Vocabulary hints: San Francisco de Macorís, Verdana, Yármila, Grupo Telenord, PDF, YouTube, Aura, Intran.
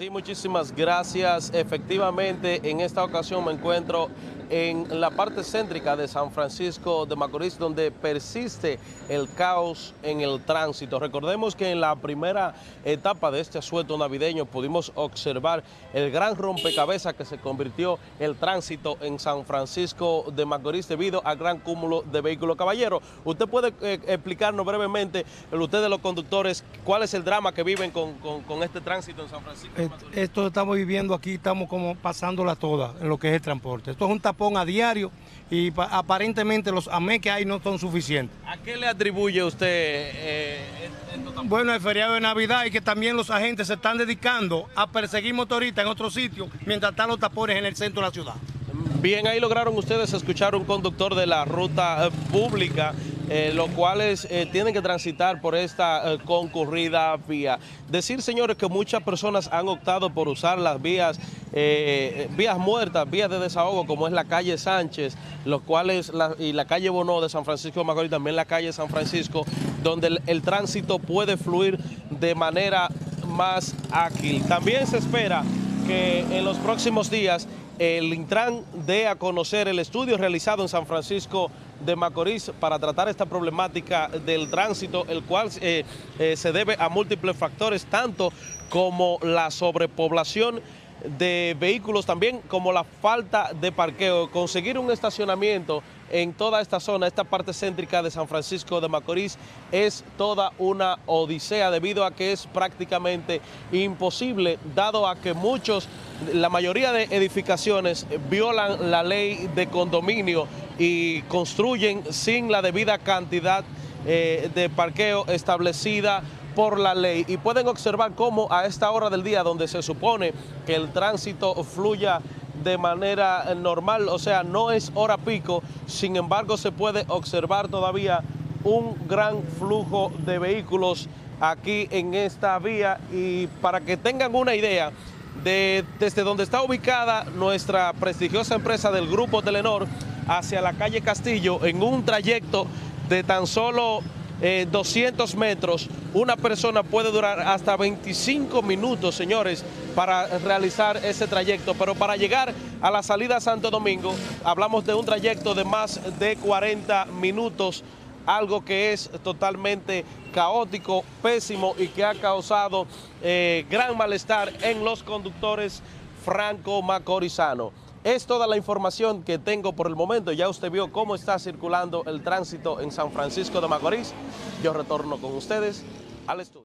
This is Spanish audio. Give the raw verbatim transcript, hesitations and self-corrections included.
Sí, muchísimas gracias. Efectivamente, en esta ocasión me encuentro en la parte céntrica de San Francisco de Macorís, donde persiste el caos en el tránsito. Recordemos que en la primera etapa de este asueto navideño pudimos observar el gran rompecabezas que se convirtió el tránsito en San Francisco de Macorís debido al gran cúmulo de vehículos. Caballero, ¿usted puede eh, explicarnos brevemente, ustedes los conductores, cuál es el drama que viven con, con, con este tránsito en San Francisco de Macorís? Esto estamos viviendo aquí, estamos como pasándola toda en lo que es el transporte. Esto es un tapón a diario y aparentemente los A M E que hay no son suficientes. ¿A qué le atribuye usted? Eh, esto bueno, el feriado de Navidad y que también los agentes se están dedicando a perseguir motoristas en otros sitios mientras están los tapones en el centro de la ciudad. Bien, ahí lograron ustedes escuchar un conductor de la ruta eh, pública, eh, los cuales eh, tienen que transitar por esta eh, concurrida vía. Decir, señores, que muchas personas han optado por usar las vías Eh, vías muertas, vías de desahogo, como es la calle Sánchez, los cuales la, y la calle Bonó de San Francisco de Macorís, también la calle San Francisco, donde el, el tránsito puede fluir de manera más ágil. También se espera que en los próximos días el Intran dé a conocer el estudio realizado en San Francisco de Macorís para tratar esta problemática del tránsito, el cual eh, eh, se debe a múltiples factores, tanto como la sobrepoblación de vehículos, también como la falta de parqueo. Conseguir un estacionamiento en toda esta zona, esta parte céntrica de San Francisco de Macorís, es toda una odisea debido a que es prácticamente imposible, dado a que muchos, la mayoría de edificaciones violan la ley de condominio y construyen sin la debida cantidad eh, de parqueo establecida por la ley. Y pueden observar cómo a esta hora del día, donde se supone que el tránsito fluya de manera normal, o sea, no es hora pico, sin embargo se puede observar todavía un gran flujo de vehículos aquí en esta vía. Y para que tengan una idea, de, desde donde está ubicada nuestra prestigiosa empresa del Grupo Telenord hacia la calle Castillo, en un trayecto de tan solo Eh, doscientos metros, una persona puede durar hasta veinticinco minutos, señores, para realizar ese trayecto. Pero para llegar a la salida a Santo Domingo, hablamos de un trayecto de más de cuarenta minutos, algo que es totalmente caótico, pésimo y que ha causado eh, gran malestar en los conductores franco-macorizanos. Es toda la información que tengo por el momento. Ya usted vio cómo está circulando el tránsito en San Francisco de Macorís. Yo retorno con ustedes al estudio.